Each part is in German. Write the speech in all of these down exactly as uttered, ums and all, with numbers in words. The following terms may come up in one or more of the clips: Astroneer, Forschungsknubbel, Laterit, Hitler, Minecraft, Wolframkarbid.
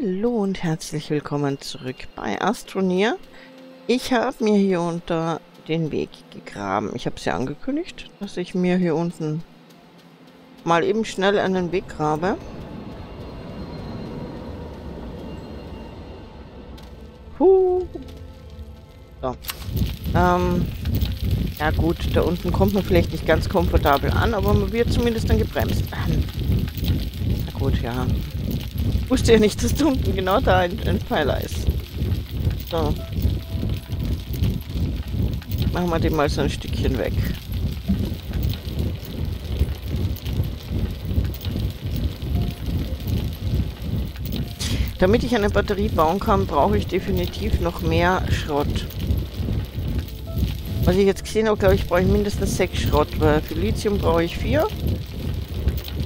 Hallo und herzlich willkommen zurück bei Astroneer. Ich habe mir hier unter den Weg gegraben. Ich habe es ja angekündigt, dass ich mir hier unten mal eben schnell einen Weg grabe. Huh. So. Ähm, ja gut, da unten kommt man vielleicht nicht ganz komfortabel an, aber man wird zumindest dann gebremst. Na gut, ja. Ich wusste ja nicht, dass da unten genau da ein, ein Pfeiler ist. So. Machen wir den mal so ein Stückchen weg. Damit ich eine Batterie bauen kann, brauche ich definitiv noch mehr Schrott. Was ich jetzt gesehen habe, glaube ich, brauche ich mindestens sechs Schrott, weil für Lithium brauche ich vier.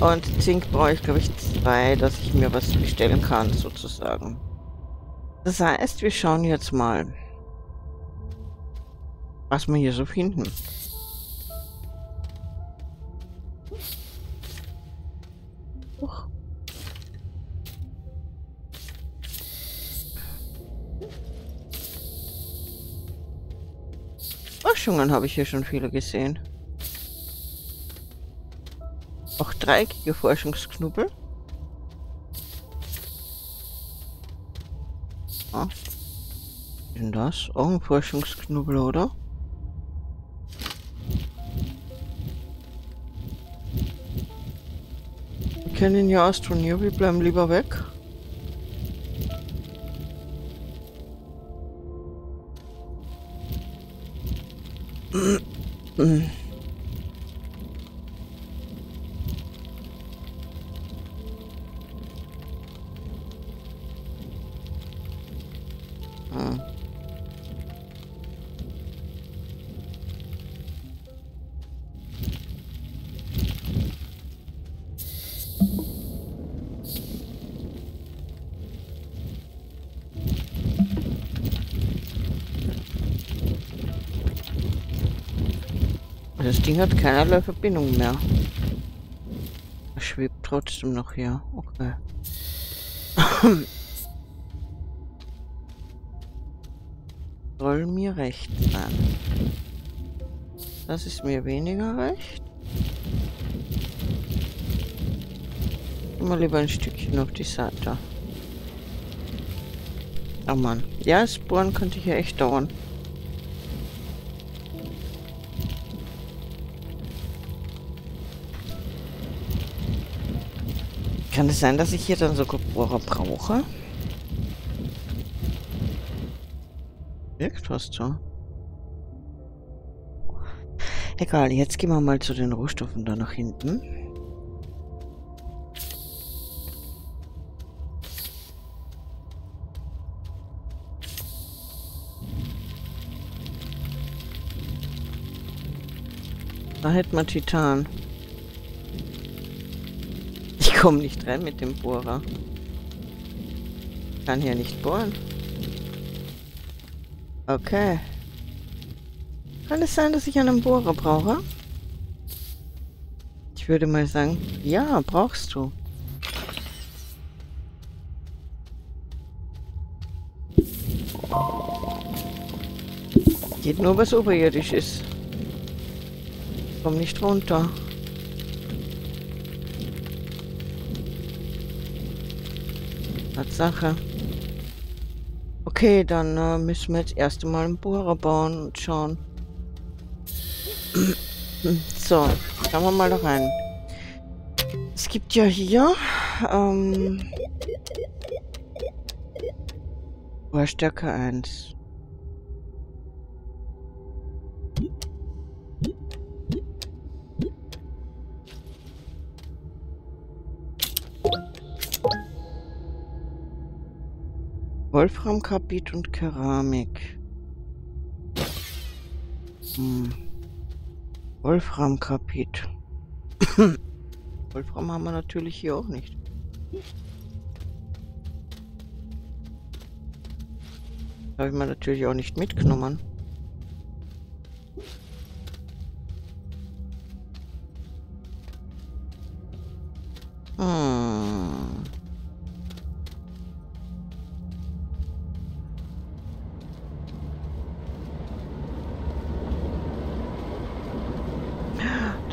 Und Zink brauche ich, glaube ich, zwei, dass ich mir was bestellen kann, sozusagen. Das heißt, wir schauen jetzt mal, was wir hier so finden. Huch. Forschungen habe ich hier schon viele gesehen. Auch dreieckige Forschungsknubbel. Ah. Was ist denn das? Auch ein Forschungsknubbel, oder? Wir kennen ja Astroneer, wir bleiben lieber weg. Das Ding hat keinerlei Verbindung mehr. Er schwebt trotzdem noch hier. Okay. Soll mir recht sein. Das ist mir weniger recht. Immer lieber ein Stückchen auf die Seite. Oh Mann. Ja, das Bohren könnte hier echt dauern. Kann es sein, dass ich hier dann sogar Bohrer brauche? Wirkt fast so. Egal, jetzt gehen wir mal zu den Rohstoffen da nach hinten. Da hätten wir Titan. Ich komme nicht rein mit dem Bohrer. Ich kann hier nicht bohren. Okay. Kann es sein, dass ich einen Bohrer brauche? Ich würde mal sagen, ja, brauchst du. Geht nur, was oberirdisch ist. Ich komme nicht runter. Tatsache. Okay, dann äh, müssen wir jetzt erst einmal einen Bohrer bauen und schauen. So, schauen wir mal da rein. Es gibt ja hier ähm, Bohrstärke eins. Wolfram, Karbid und Keramik. Hm. Wolfram, Karbid. Wolfram haben wir natürlich hier auch nicht. Habe ich mir natürlich auch nicht mitgenommen. Hm.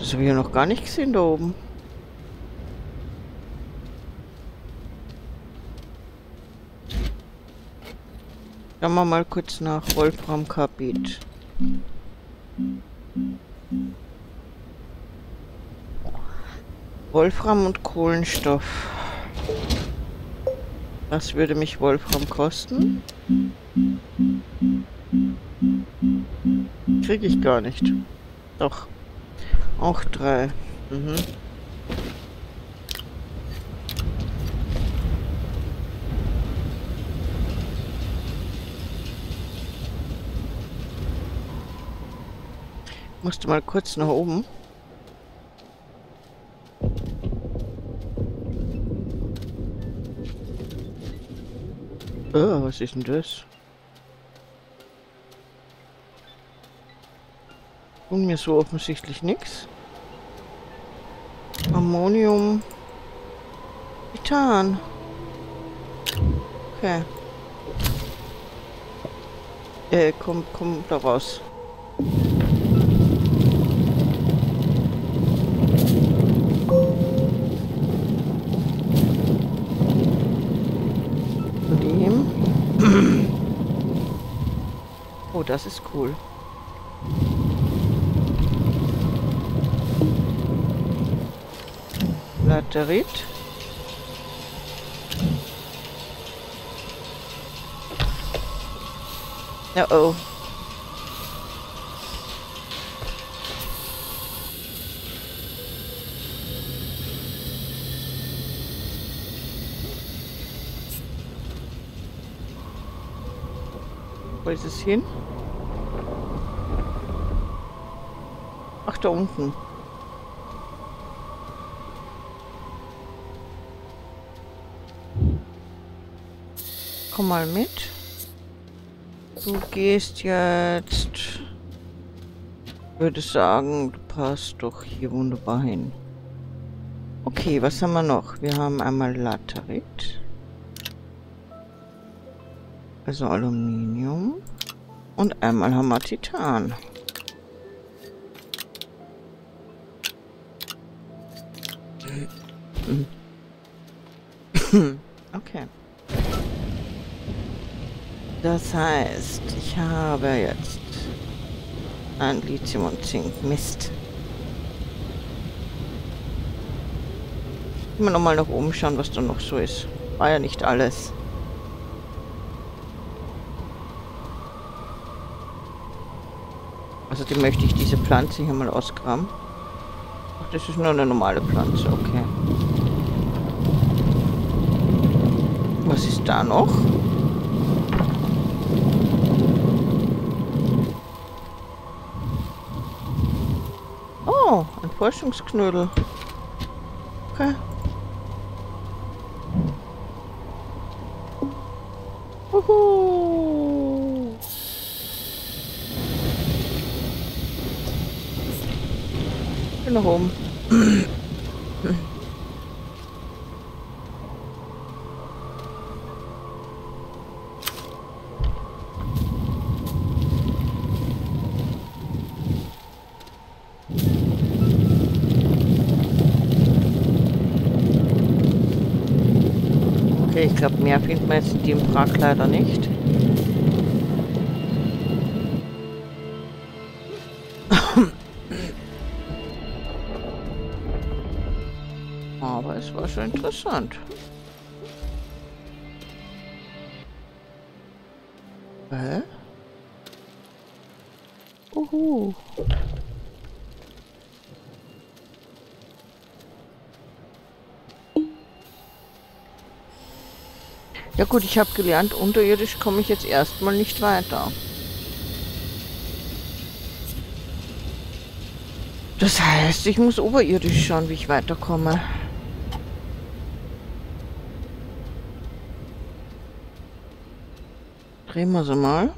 Das habe ich ja noch gar nicht gesehen da oben. Schauen wir mal kurz nach Wolframkarbid. Wolfram und Kohlenstoff. Was würde mich Wolfram kosten? Kriege ich gar nicht. Doch. Auch drei. Mhm. Musste mal kurz nach oben. Oh, was ist denn das? Und mir so offensichtlich nichts. Ammonium. Titan. Okay. Äh, komm, komm da raus. Oh, das ist cool. Laterit. Oh oh. Wo ist es hin? Ach, da unten. Komm mal mit. Du gehst jetzt... Ich würde sagen, du passt doch hier wunderbar hin. Okay, was haben wir noch? Wir haben einmal Laterit. Also Aluminium. Und einmal haben wir Titan. Okay. Das heißt, ich habe jetzt ein Lithium und Zink. Mist. Immer nochmal nach oben schauen, was da noch so ist. War ja nicht alles. Außerdem möchte ich diese Pflanze hier mal ausgraben. Ach, das ist nur eine normale Pflanze, okay. Was ist da noch? Oh, ein Forschungsknödel. Okay. Uhu. Bin nach oben. Ich glaube, mehr findet man jetzt in dem Prag leider nicht. Aber es war schon interessant. Hä? Uhu. Ja gut, ich habe gelernt, unterirdisch komme ich jetzt erstmal nicht weiter. Das heißt, ich muss oberirdisch schauen, wie ich weiterkomme. Drehen wir sie mal.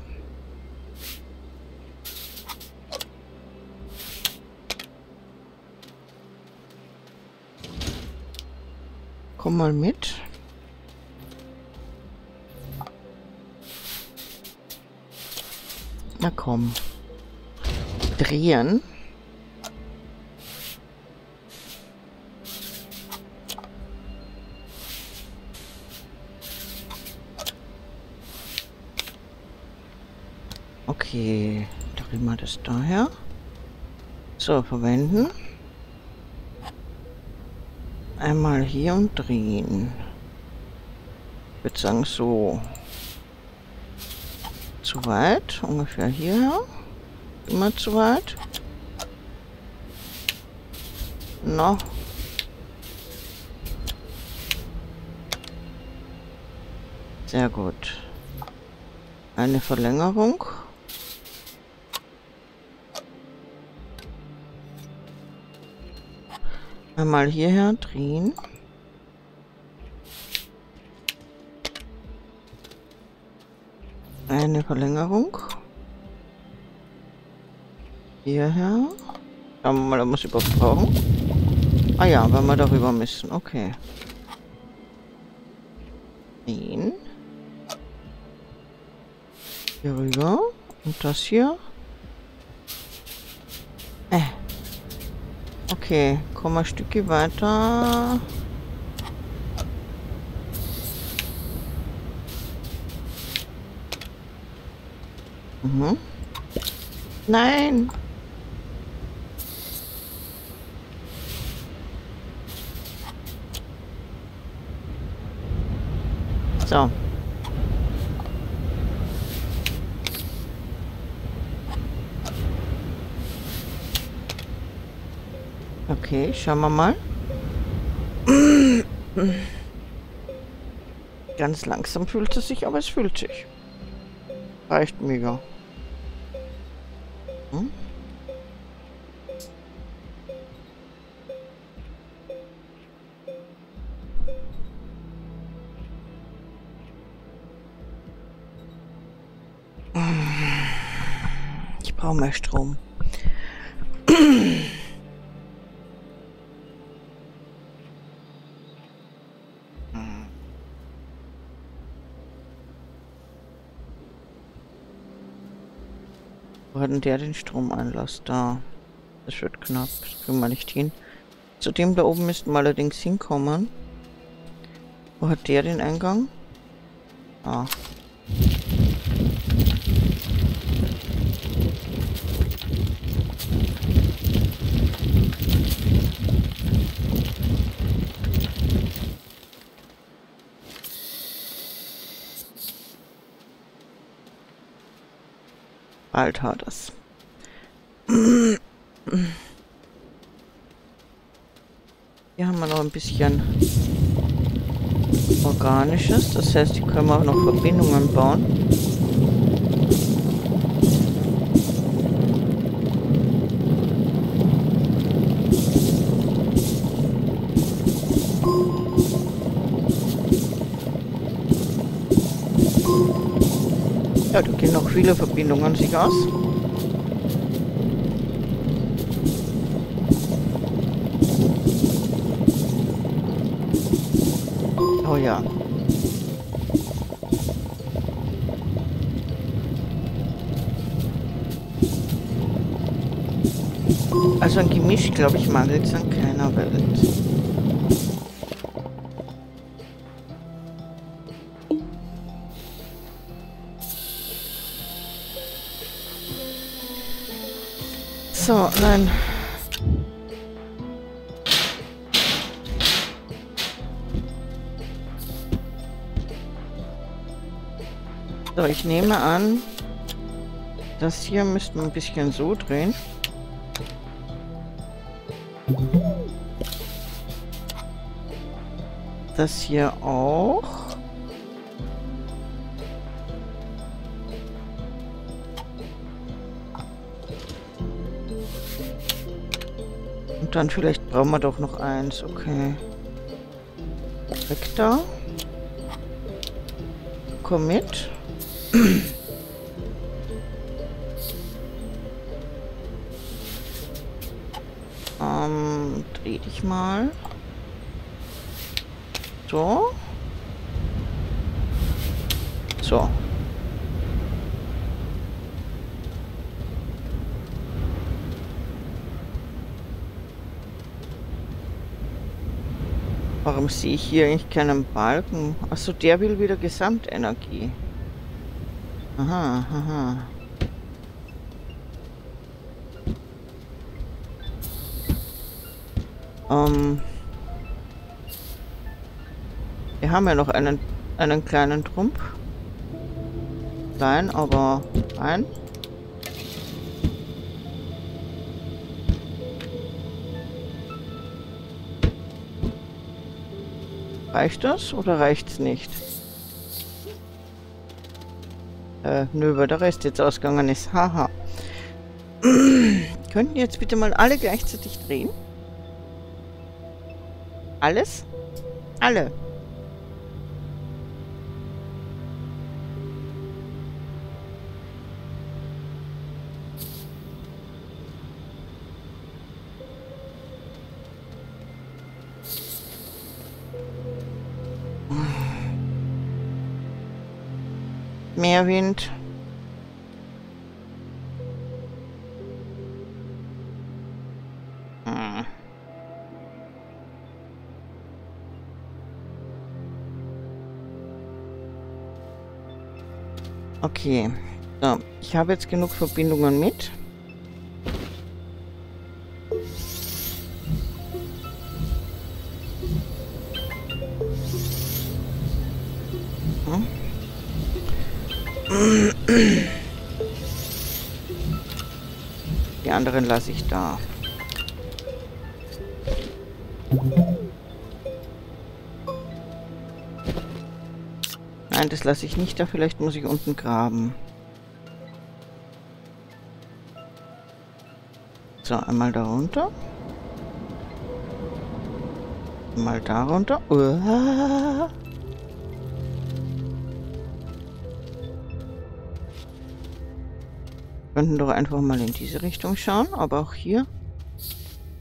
Komm mal mit. Na komm. Drehen. Okay, drehen wir das daher. So, verwenden. Einmal hier und drehen. Ich würde sagen, so. Zu weit, ungefähr hierher. Immer zu weit. Noch. Sehr gut. Eine Verlängerung. Einmal hierher drehen. Eine Verlängerung. Hierher. Schauen wir mal, ob wir es überhaupt brauchen. Ah ja, wenn wir darüber müssen. Okay. Drehen. Hier rüber. Und das hier. Äh. Okay, kommen wir ein Stückchen weiter. Mhm. Nein! So. Okay, schauen wir mal. Ganz langsam fühlt es sich, aber es fühlt sich. Reicht mega. Hm? Ich brauche mehr Strom. Wo hat denn der den Stromanlass da? Das wird knapp, das kriegen wir nicht hin. Zu dem da oben müssten wir allerdings hinkommen. Wo hat der den Eingang? Ah. Alter, das. Hier haben wir noch ein bisschen Organisches, das heißt, hier können wir auch noch Verbindungen bauen. Ja, da gehen noch viele Verbindungen sich aus. Oh ja. Also ein Gemisch, glaube ich, mangelt es an keiner Welt. So, nein. So, ich nehme an, das hier müssten wir ein bisschen so drehen. Das hier auch. Dann vielleicht brauchen wir doch noch eins, okay. Weg da. Komm mit. ähm, dreh dich mal. So. So. Warum sehe ich hier eigentlich keinen Balken? Achso, der will wieder Gesamtenergie. Aha, aha. Ähm, wir haben ja noch einen, einen kleinen Trumpf. Klein, aber ein. Reicht das oder reicht's nicht? Äh, nö, weil der Rest jetzt ausgegangen ist. Haha. Könnten jetzt bitte mal alle gleichzeitig drehen? Alles? Alle. Mehr Wind. Hm. Okay. So, ich habe jetzt genug Verbindungen mit. Hm. Die anderen lasse ich da. Nein, das lasse ich nicht da. Vielleicht muss ich unten graben. So, einmal darunter. Einmal darunter. Uah. Wir könnten doch einfach mal in diese Richtung schauen, aber auch hier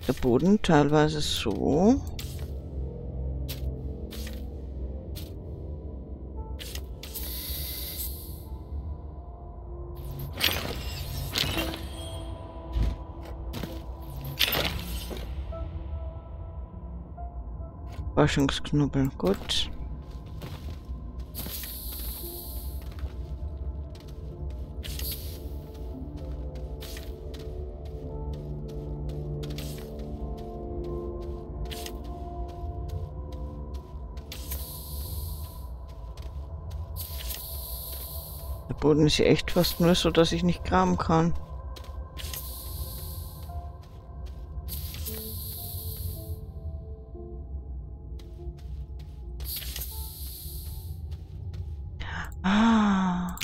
der Boden teilweise so. Waschungsknubbel, gut. Boden ist hier echt fast nur so, dass ich nicht graben kann. Ah.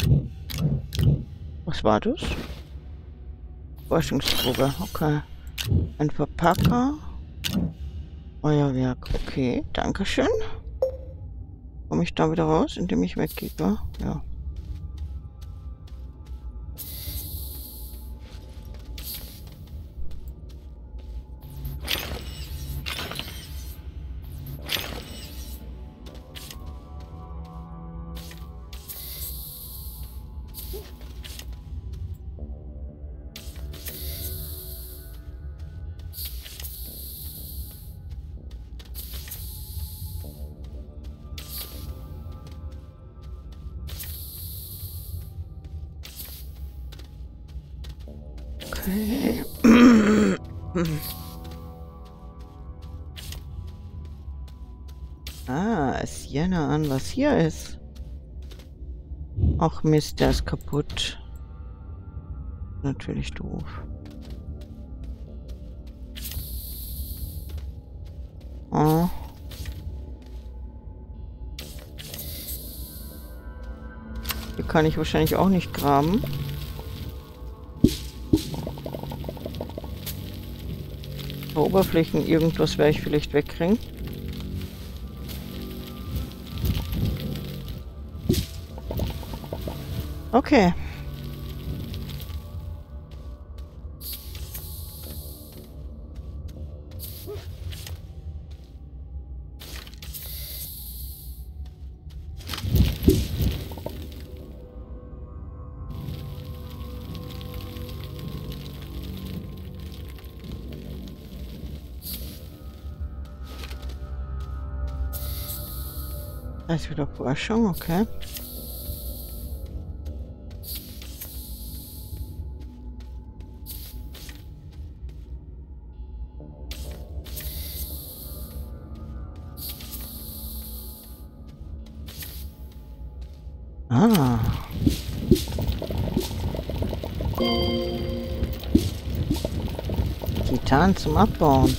Was war das? Forschungsprobe, okay. Ein Verpacker. Feuerwerk, okay, dankeschön. Komme ich da wieder raus, indem ich weggehe, oder? Ja. Ah, es ist ja nah an, was hier ist. Ach Mist, der ist kaputt. Natürlich doof. Oh. Hier kann ich wahrscheinlich auch nicht graben. Oberflächen, irgendwas werde ich vielleicht wegkriegen. Okay. Das ist wieder Forschung, okay. Ah. Titan zum Abbauen.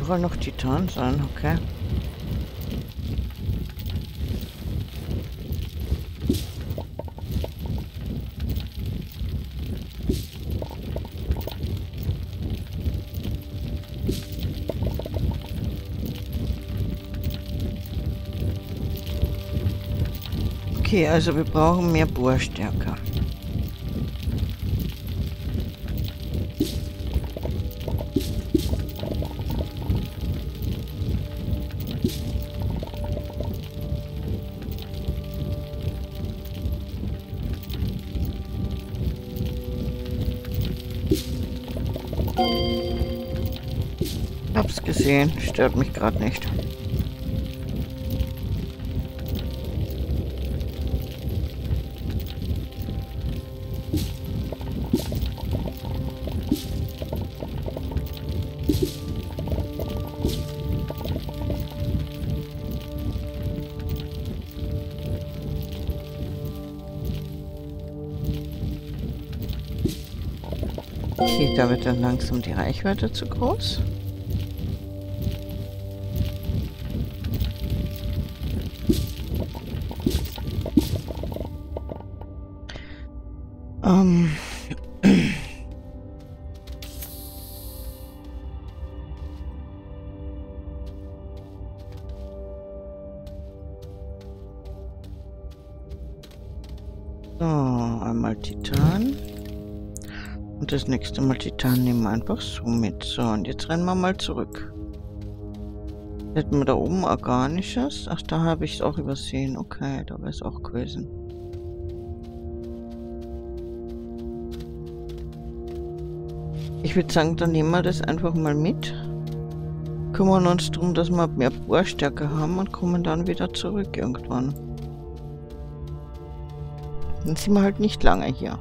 Überall noch Titan sein, okay. Okay, also wir brauchen mehr Bohrstärke. Hab's gesehen, stört mich gerade nicht. Okay, da wird dann langsam die Reichweite zu groß. Ähm. So, einmal Titan. Und das nächste Mal Titan nehmen wir einfach so mit. So, und jetzt rennen wir mal zurück. Hätten wir da oben Organisches? Ach, da habe ich es auch übersehen. Okay, da wäre es auch gewesen. Ich würde sagen, dann nehmen wir das einfach mal mit. Kümmern uns darum, dass wir mehr Bohrstärke haben und kommen dann wieder zurück irgendwann. Dann sind wir halt nicht lange hier.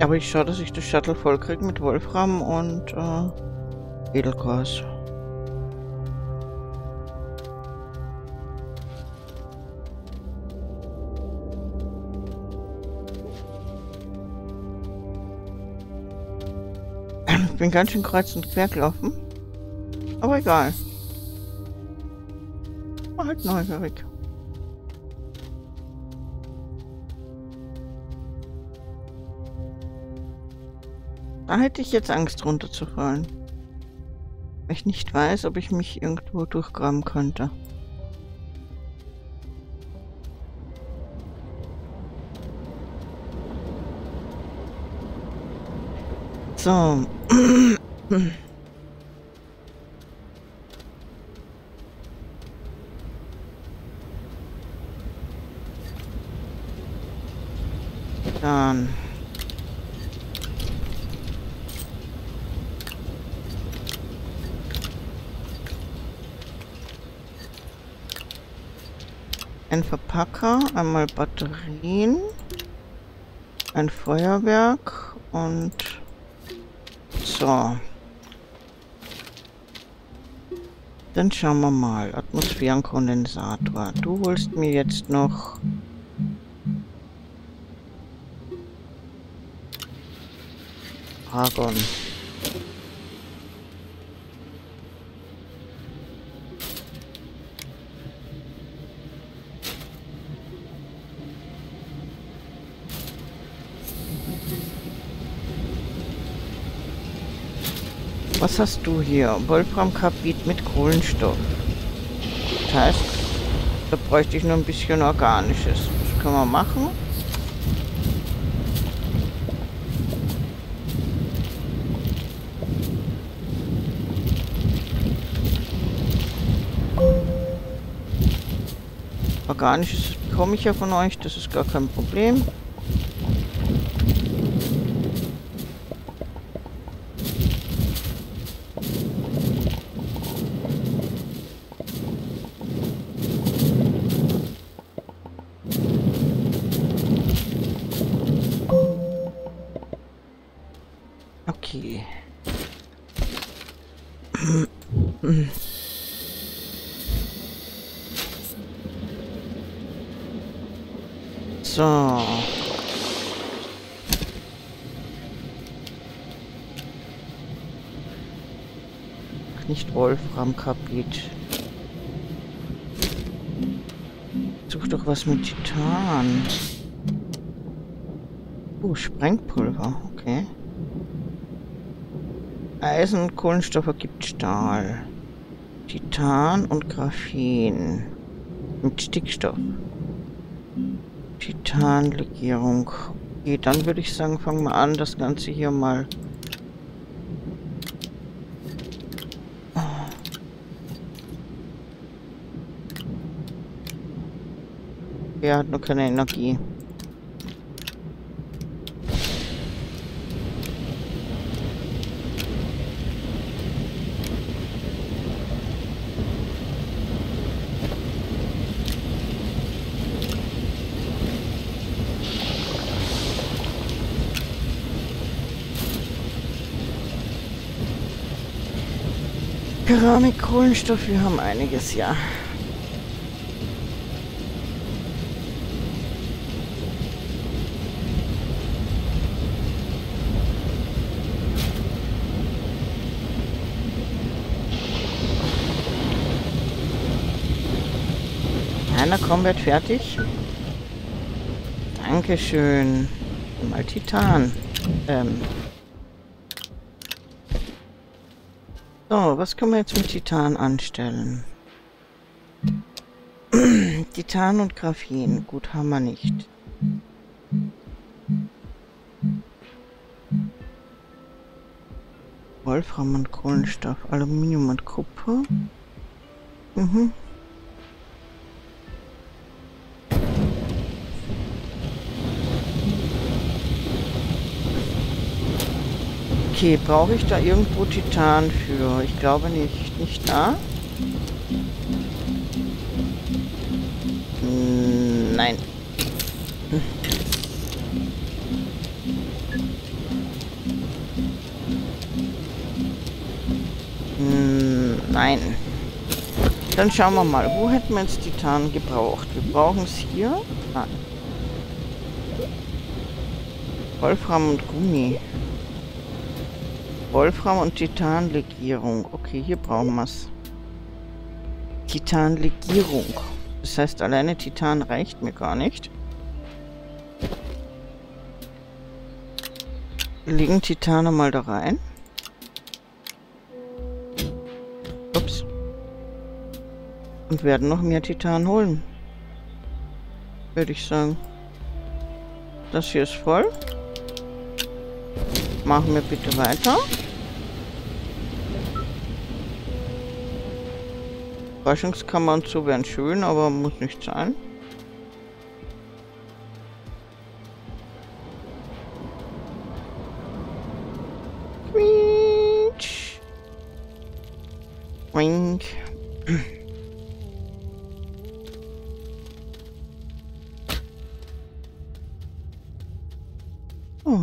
Aber ich schaue, dass ich das Shuttle vollkriege mit Wolfram und äh, Edelgas. Ich bin ganz schön kreuz und quer gelaufen. Aber egal. War halt neugierig. Da hätte ich jetzt Angst, runterzufallen. Weil ich nicht weiß, ob ich mich irgendwo durchgraben könnte. So. Dann. Ein Verpacker, einmal Batterien, ein Feuerwerk und so. Dann schauen wir mal. Atmosphärenkondensator. Du holst mir jetzt noch Argon. Was hast du hier? Wolframkarbid mit Kohlenstoff. Das heißt, da bräuchte ich nur ein bisschen Organisches. Das können wir machen. Organisches bekomme ich ja von euch, das ist gar kein Problem. Okay. So. Nicht Wolframkarbid. Such doch was mit Titan. Oh, Sprengpulver, okay. Eisen und Kohlenstoff ergibt Stahl. Titan und Graphen. Mit Stickstoff. Titanlegierung. Okay, dann würde ich sagen, fangen wir an, das Ganze hier mal er hat noch keine Energie. Keramik, Kohlenstoff, wir haben einiges, ja. Einer komplett fertig. Dankeschön. Mal Titan. Ähm. So, was können wir jetzt mit Titan anstellen? Titan und Graphen, gut, haben wir nicht. Wolfram und Kohlenstoff, Aluminium und Kupfer. Mhm. Okay, brauche ich da irgendwo Titan für? Ich glaube nicht. Nicht da? Nein. Nein. Dann schauen wir mal, wo hätten wir jetzt Titan gebraucht? Wir brauchen es hier. Ah. Wolfram und Gummi. Wolfram und Titanlegierung. Okay, hier brauchen wir es. Titanlegierung. Das heißt, alleine Titan reicht mir gar nicht. Legen Titan mal da rein. Ups. Und werden noch mehr Titan holen. Würde ich sagen. Das hier ist voll. Machen wir bitte weiter. Forschungskammer und so wären schön, aber muss nicht sein. Quietsch. Quink. Oh.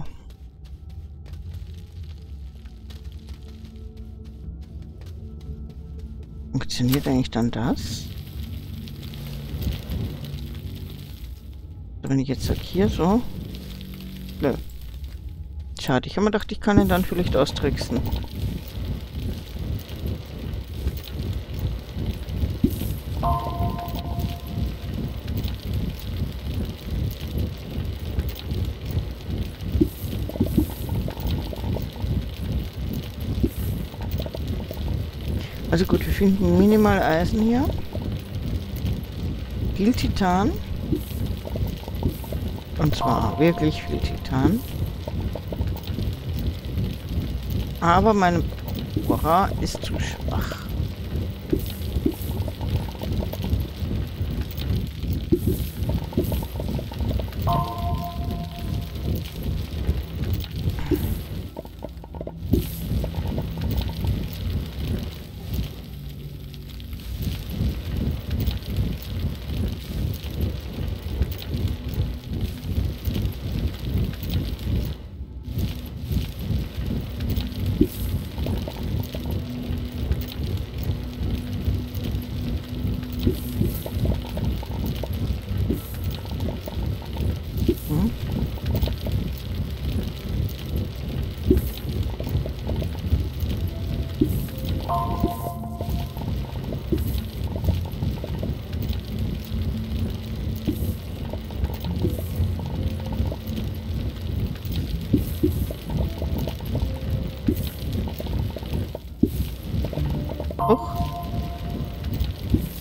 Funktioniert eigentlich dann das? Wenn ich jetzt sag hier so. Nö. Schade, ich habe mir gedacht, ich kann ihn dann vielleicht austricksen. Also gut, wir finden minimal Eisen hier. Viel Titan. Und zwar wirklich viel Titan. Aber meine Bohrer ist zu schwach.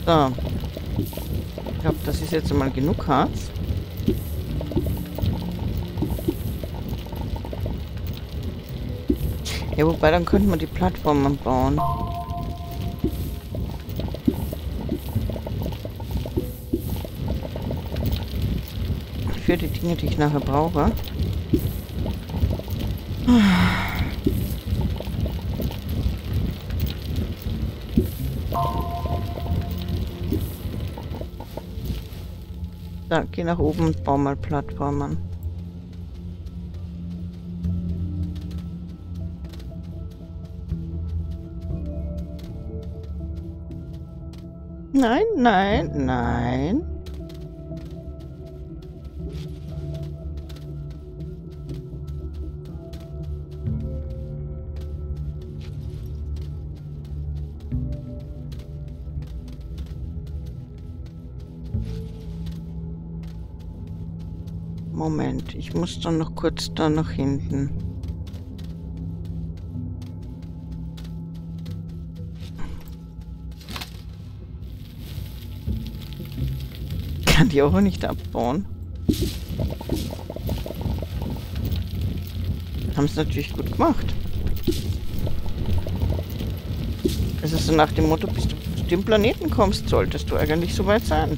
So. Ich glaube, das ist jetzt mal genug Harz. Ja, wobei, dann könnten wir die Plattformen bauen. Für die Dinge, die ich nachher brauche. Da, geh nach oben und bau mal Plattformen. Nein, nein, nein. Moment, ich muss dann noch kurz da nach hinten. Ich kann die auch nicht abbauen. Haben es natürlich gut gemacht. Es ist so nach dem Motto, bis du zu dem Planeten kommst, solltest du eigentlich so weit sein.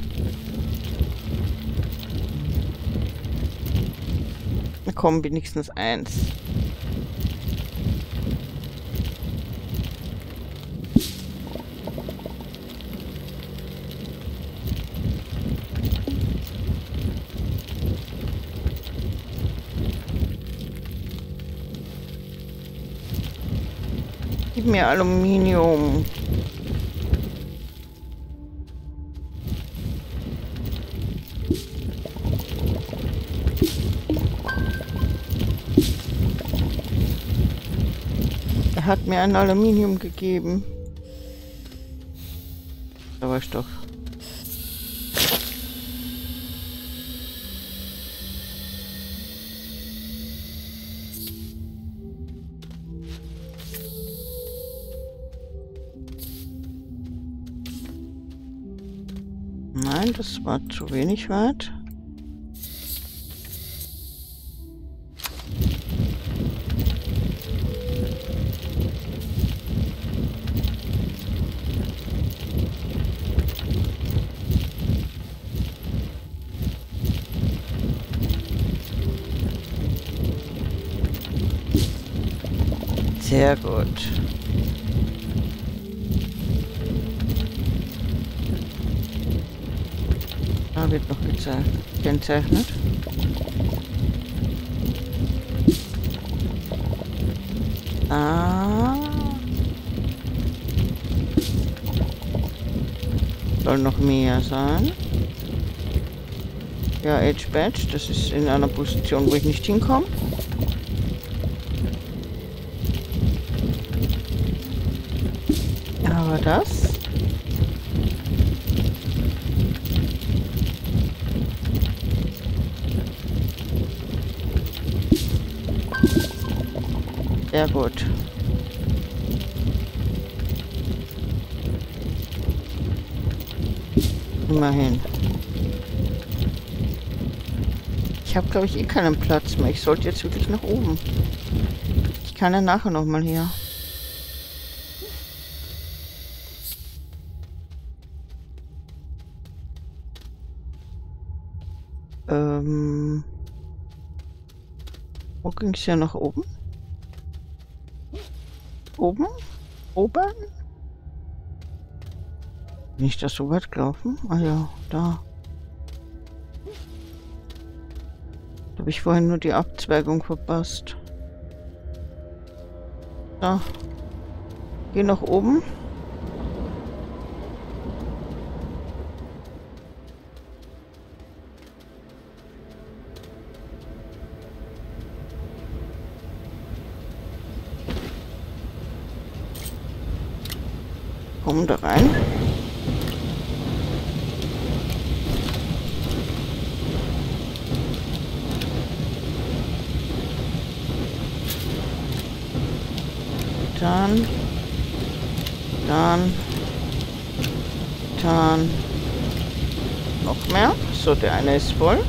Kommen wenigstens eins. Gib mir Aluminium. Hat mir ein Aluminium gegeben. Sauerstoff. Nein, das war zu wenig weit. Sehr gut. Da wird noch gezeichnet. Ah. Soll noch mehr sein. Ja, Edge Badge, das ist in einer Position, wo ich nicht hinkomme. Das. Sehr gut. Immerhin. Ich habe, glaube ich, eh keinen Platz mehr. Ich sollte jetzt wirklich nach oben. Ich kann ja nachher nochmal her. Ähm... Wo ging es ja nach oben? Oben? Oben? Bin ich da so weit gelaufen? Ah ja, da. Da habe ich vorhin nur die Abzweigung verpasst. Da. Geh nach oben. Komm da rein. Dann, dann, dann, noch mehr. So, der eine ist voll.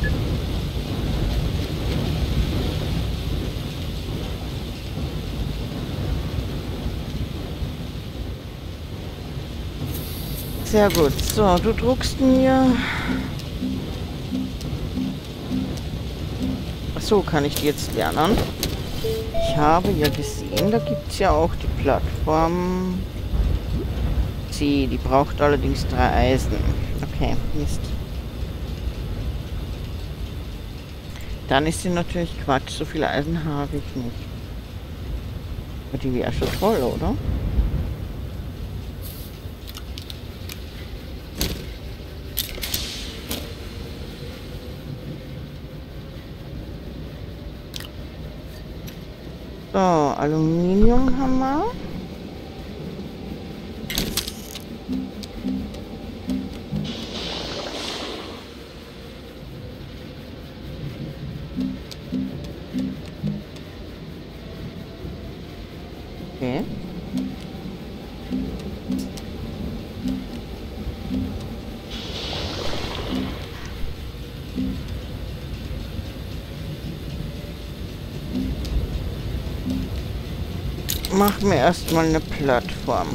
Sehr gut. So, du druckst mir... So kann ich die jetzt lernen. Ich habe ja gesehen, da gibt es ja auch die Plattform C. Die braucht allerdings drei Eisen. Okay, Mist. Dann ist sie natürlich Quatsch. So viele Eisen habe ich nicht. Aber die wäre schon toll, oder? So, Aluminiumhammer. Okay. Mach mir erstmal eine Plattform.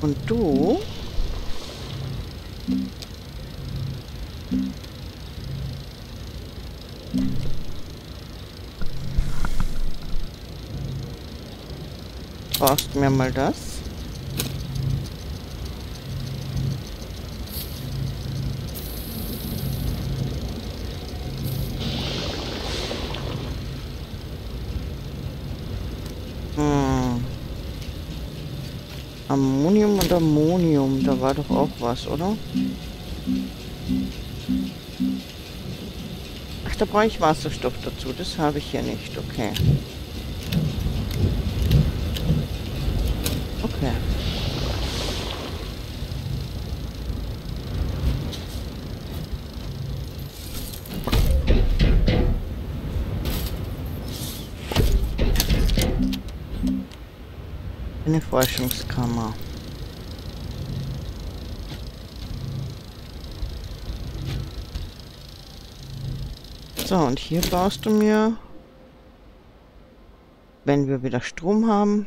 Und du? Brauchst mir mal das? Ammonium und Ammonium, da war doch auch was, oder? Ach, da brauche ich Wasserstoff dazu, das habe ich hier nicht, okay. Okay. Eine Forschungskammer. So, und hier baust du mir, wenn wir wieder Strom haben.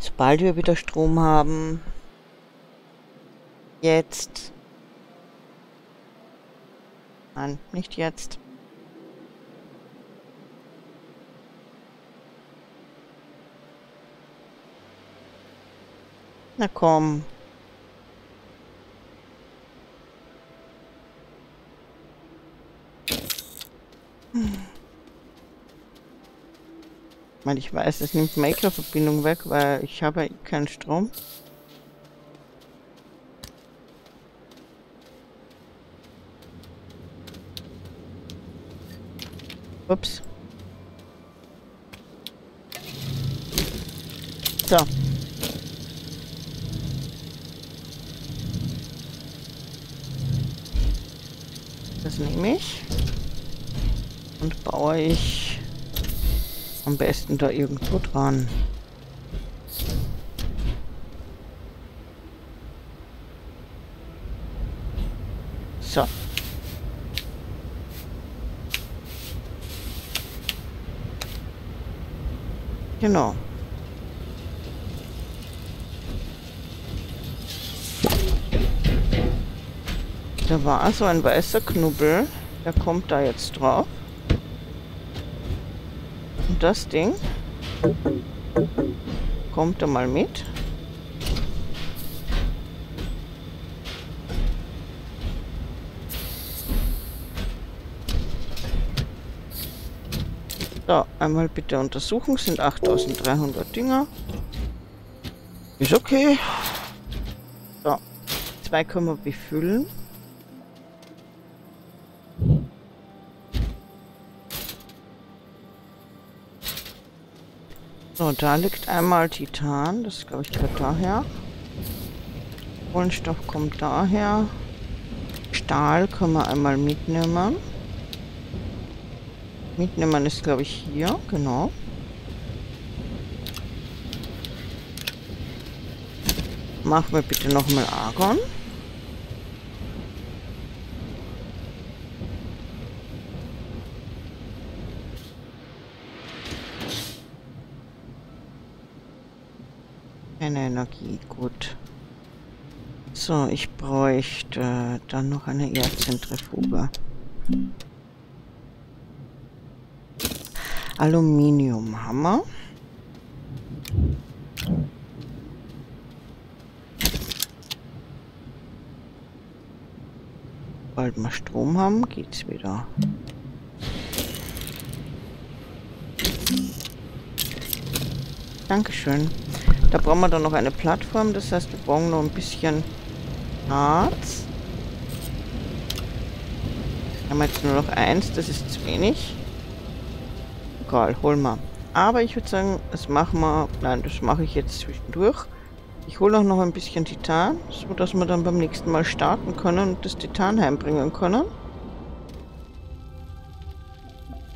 Sobald wir wieder Strom haben. Jetzt. Nein, nicht jetzt. Na komm. Hm. Ich meine, ich weiß, es nimmt Maker-Verbindung weg, weil ich habe keinen Strom. Ups. So. Das nehme ich und baue ich Am besten da irgendwo dran. So. Genau. Da war so ein weißer Knubbel. Der kommt da jetzt drauf. Und das Ding kommt da mal mit. So, einmal bitte untersuchen. Sind achttausenddreihundert Dinger. Ist okay. So, zwei können wir befüllen. So, da liegt einmal Titan, das glaube ich gehört daher. Kohlenstoff kommt daher. Stahl können wir einmal mitnehmen. Mitnehmen ist glaube ich hier, genau. Machen wir bitte nochmal Argon. Keine Energie, gut. So, ich bräuchte äh, dann noch eine Erdzentrifuge. Aluminiumhammer. Sobald wir Strom haben, geht's wieder. Dankeschön. Da brauchen wir dann noch eine Plattform, das heißt, wir brauchen noch ein bisschen Harz. Haben wir jetzt nur noch eins, das ist zu wenig. Egal, holen wir. Aber ich würde sagen, das machen wir, nein, das mache ich jetzt zwischendurch. Ich hole auch noch ein bisschen Titan, sodass wir dann beim nächsten Mal starten können und das Titan heimbringen können.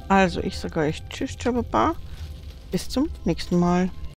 Also, ich sage euch tschüss, tschababa, bis zum nächsten Mal.